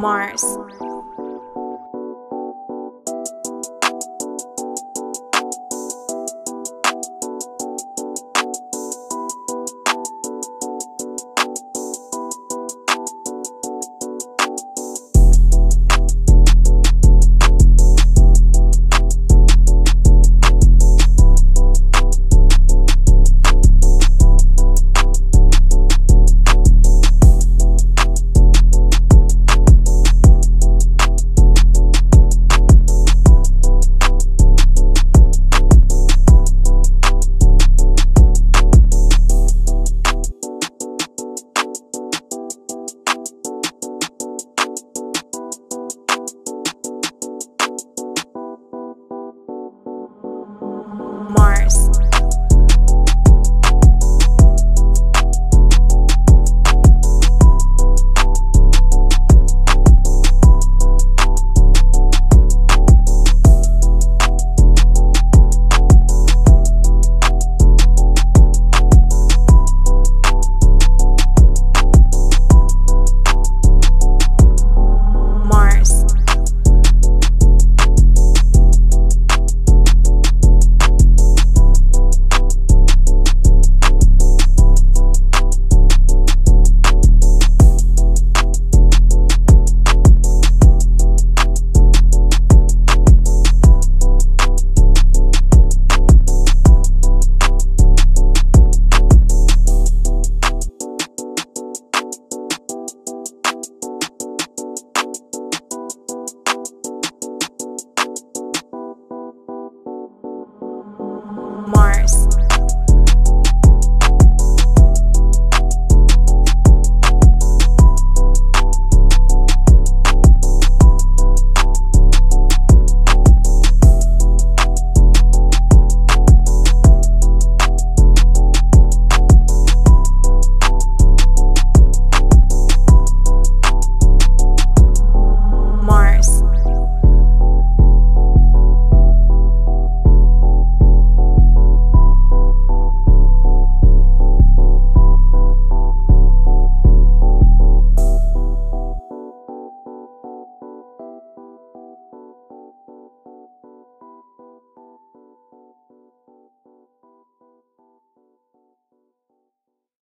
Mars. Mars. Mars.